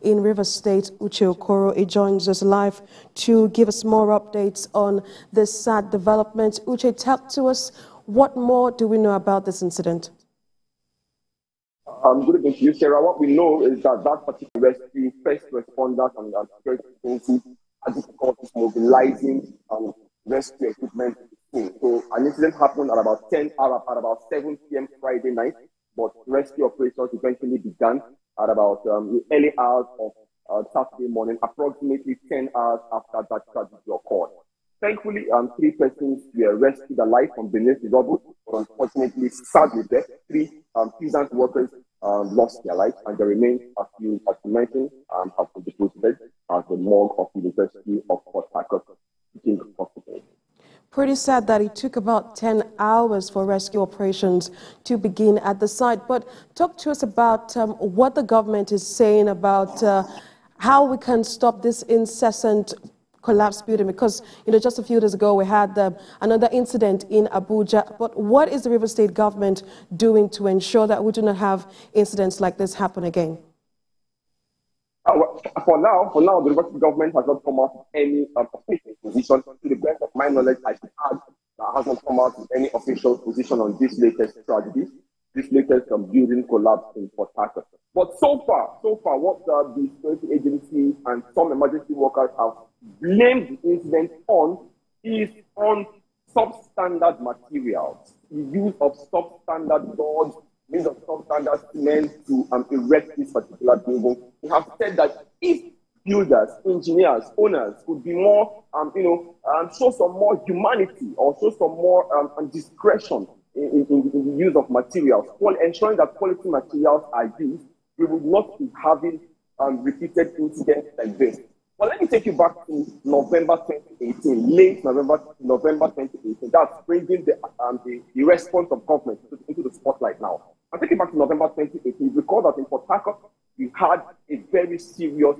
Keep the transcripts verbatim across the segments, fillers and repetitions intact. In Rivers State, Uche Okoro, he joins us live to give us more updates on this sad development. Uche, talk to us. What more do we know about this incident? Um, good evening to you, Sarah. What we know is that that particular rescue, first responders and security agencies had difficulties mobilizing um, rescue equipment. So an incident happened at about ten hours, at about seven p m Friday night, but rescue operations eventually began at about um, the early hours of uh, Saturday morning, approximately ten hours after that tragedy occurred. Thankfully, um, three persons were rescued alive from beneath the rubble, but unfortunately, sadly, there three um, peasant workers um, lost their lives, and the remains, as you as you mentioned, um, have been deposited at the morgue of the University of Port Harcourt. Pretty sad that it took about ten hours for rescue operations to begin at the site. But talk to us about um, what the government is saying about uh, how we can stop this incessant collapse building. Because, you know, just a few days ago we had uh, another incident in Abuja. But what is the Rivers State government doing to ensure that we do not have incidents like this happen again? Uh, well, for now, for now, the Rivers State government has not come out with any um, official position. To the best of my knowledge, I should add that has not come out with any official position on this latest tragedy, this latest um, building collapse in Port Harcourt. But so far, so far, what uh, the security agencies and some emergency workers have blamed the incident on is on substandard materials, the use of substandard boards, use of substandard cement to um, erect this particular building. We have said that if builders, engineers, owners could be more, um, you know, um, show some more humanity or show some more um, discretion in, in, in the use of materials, while ensuring that quality materials are used, we would not be having um, repeated incidents like this. But let me take you back to November twenty eighteen, late November, November twenty eighteen. That's bringing the, um, the, the response of government into the spotlight now. I'll take you back to November twenty eighteen. Recall that in Port Harcourt, we had a very serious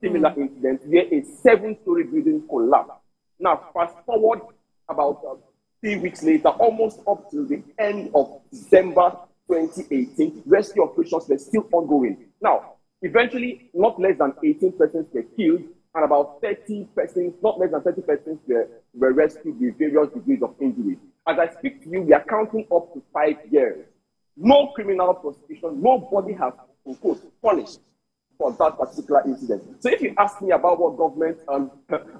similar mm. incident where a seven-story building collapsed. Now, fast forward about uh, three weeks later, almost up to the end of December twenty eighteen, rescue operations were still ongoing. Now, eventually, not less than eighteen persons were killed, and about thirty persons, not less than thirty persons were, were rescued with various degrees of injury. As I speak to you, we are counting up to five years. No criminal prosecution, nobody has in quote, punished for that particular incident. So if you ask me about what government um,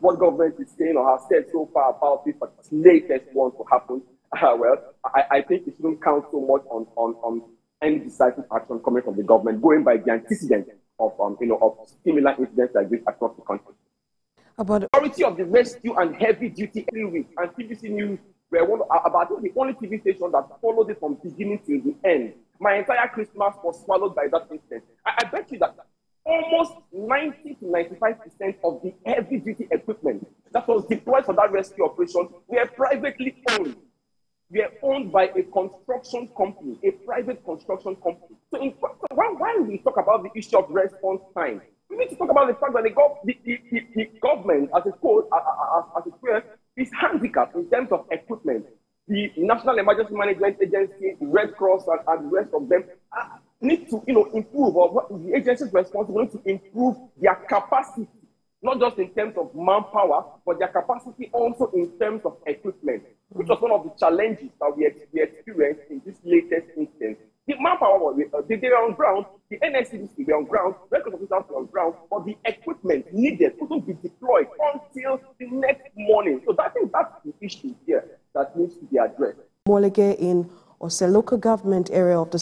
what government is saying or has said so far about this latest one to happen, uh, well, I, I think it shouldn't count so much on, on, on any decisive action coming from the government, going by the antecedent of um, you know of similar incidents like this across the country. About the majority of the rescue and heavy duty every week, and T V C News were one of, about the only T V station that followed it from beginning to the end. My entire Christmas was swallowed by that incident. I, I bet you that almost ninety to ninety-five percent of the heavy-duty equipment that was deployed for that rescue operation were privately owned. Were owned by a construction company, a private construction company. So, in fact, why, why we talk about the issue of response time? We need to talk about the fact that the, gov the, the, the, the government, as a whole, as, as a whole, is handicapped in terms of equipment. The National Emergency Management Agency, the Red Cross, and, and the rest of them uh, need to, you know, improve, or what the agencies responsible to improve their capacity, not just in terms of manpower, but their capacity also in terms of equipment, which was one of the challenges that we, we experienced in this latest instance. The manpower was uh, they, they were on ground, the N S C D C were on ground, Red Cross officers were on ground, but the equipment needed couldn't be deployed until the next morning. So that, I think that's the issue here that needs to be addressed. Molege in Oseloka government area of the